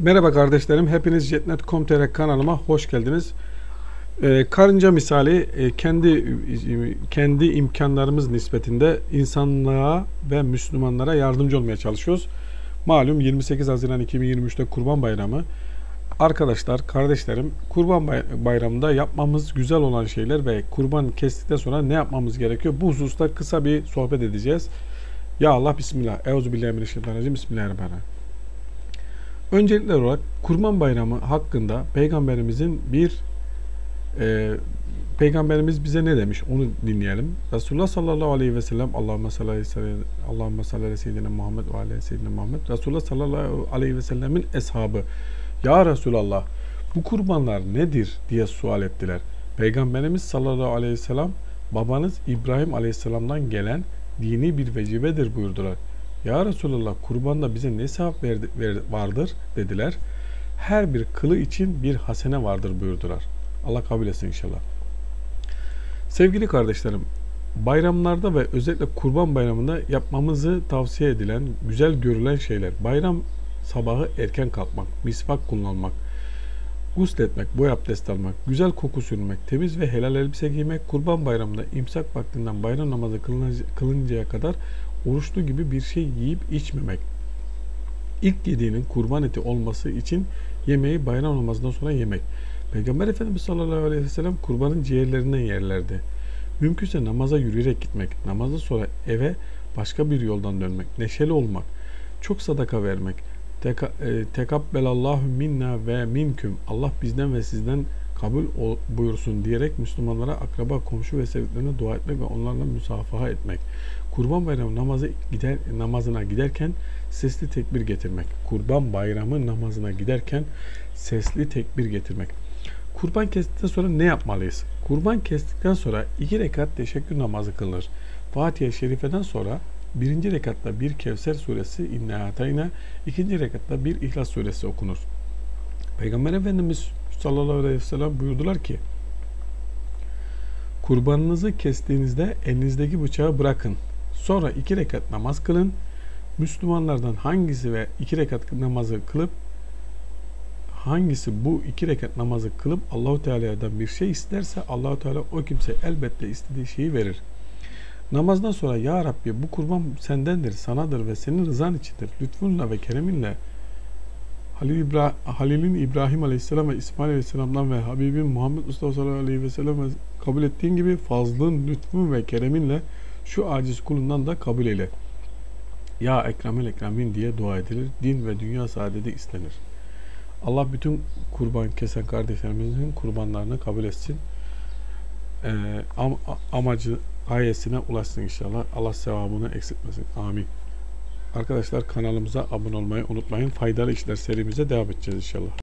Merhaba kardeşlerim, hepiniz jetnet.com.tr kanalıma hoş geldiniz. Karınca misali kendi imkanlarımız nispetinde insanlığa ve Müslümanlara yardımcı olmaya çalışıyoruz. Malum 28 Haziran 2023'te Kurban Bayramı. Arkadaşlar, kardeşlerim, Kurban Bayramı'nda yapmamız güzel olan şeyler ve kurban kestikten sonra ne yapmamız gerekiyor? Bu hususta kısa bir sohbet edeceğiz. Ya Allah, bismillah. Euzubillahimineşşeytanirracim. Bismillahirrahmanirrahim. Öncelikler olarak Kurban Bayramı hakkında Peygamberimiz bize ne demiş onu dinleyelim. Resulullah sallallahu aleyhi ve sellem, Allahümme salli ala seyyidina Muhammed ve ala seyyidina Muhammed. Resulullah sallallahu aleyhi ve sellemin eshabı, "Ya Resulallah, bu kurbanlar nedir?" diye sual ettiler. Peygamberimiz sallallahu aleyhi ve sellem, "Babanız İbrahim aleyhisselamdan gelen dini bir vecibedir" buyurdular. "Ya Resulallah, kurbanda bize ne sevap vardır?" dediler. "Her bir kılı için bir hasene vardır" buyurdular. Allah kabul etsin inşallah. Sevgili kardeşlerim, bayramlarda ve özellikle Kurban Bayramı'nda yapmamızı tavsiye edilen, güzel görülen şeyler: bayram sabahı erken kalkmak, misvak kullanmak, gusletmek, boy abdesti almak, güzel koku sürmek, temiz ve helal elbise giymek, Kurban Bayramı'nda imsak vaktinden bayram namazı kılıncaya kadar oruçlu gibi bir şey yiyip içmemek. İlk yediğinin kurban eti olması için yemeği bayram namazından sonra yemek. Peygamber Efendimiz sallallahu aleyhi ve sellem kurbanın ciğerlerinden yerlerdi. Mümkünse namaza yürüyerek gitmek, namazdan sonra eve başka bir yoldan dönmek, neşeli olmak, çok sadaka vermek. Tekabbelallahu minna ve minküm. Allah bizden ve sizden kabul buyursun diyerek Müslümanlara, akraba, komşu ve sevdiklerine dua etmek ve onlarla müsafaha etmek. Kurban Bayramı namazına giderken sesli tekbir getirmek. Kurban Bayramı namazına giderken sesli tekbir getirmek. Kurban kestikten sonra ne yapmalıyız? Kurban kestikten sonra 2 rekat teşekkür namazı kılınır. Fatiha-i Şerife'den sonra 1. rekatta bir Kevser suresi, İnna Atayna, 2. rekatta bir İhlas suresi okunur. Peygamber Efendimiz sallallahu aleyhi ve sellem buyurdular ki, "Kurbanınızı kestiğinizde elinizdeki bıçağı bırakın. Sonra 2 rekat namaz kılın. Müslümanlardan hangisi ve 2 rekat namazı kılıp hangisi bu 2 rekat namazı kılıp Allahu Teala'dan bir şey isterse Allahu Teala o kimse elbette istediği şeyi verir. Namazdan sonra, Ya Rabbi, bu kurban sendendir, sanadır ve senin rızan içindir. Lütfunla ve kereminle Halil'in İbrahim Aleyhisselam ve İsmail Aleyhisselam'dan ve Habibin Muhammed Mustafa Sallallahu Aleyhi ve Sellem'e kabul ettiğin gibi fazlın, lütfun ve kereminle şu aciz kulundan da kabul eyle. Ya Ekremel Ekremin" diye dua edilir. Din ve dünya saadeti istenir. Allah bütün kurban kesen kardeşlerimizin kurbanlarını kabul etsin. Amacı, gayesine ulaşsın inşallah. Allah sevabını eksiltmesin. Amin. Arkadaşlar, kanalımıza abone olmayı unutmayın. Faydalı işler serimize devam edeceğiz inşallah.